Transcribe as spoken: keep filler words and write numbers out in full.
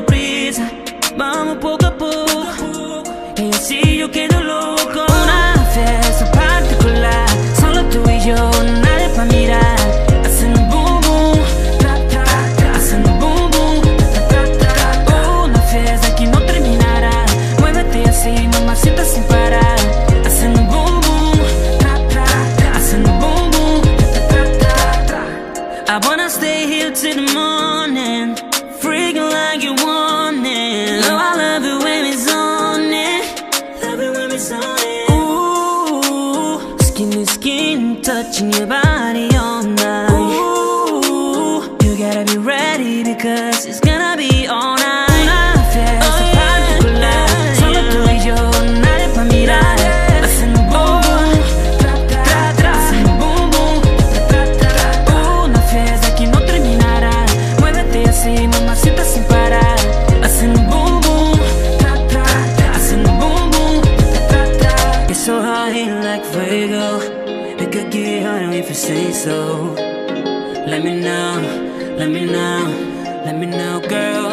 tengo prisa, vamos poco a poco, y así yo quedo loco. Una fiesta particular, solo tú y yo, nadie pa' mirar. Hacen boom boom, ta ta ta, hacen boom boom, ta ta ta ta. Una fiesta que no terminará, muévete así, nomás sienta sin parar. Hacen boom boom, ta ta ta, hacen boom boom, ta ta ta ta. I wanna stay here till the morning, freaking like you want it. No, I love it when it's on it, love it when it's on it. Ooh, skin to skin, touching your body all night. Ooh, you gotta be ready because it's gonna be all night. Say so, let me know, let me know, let me know, girl.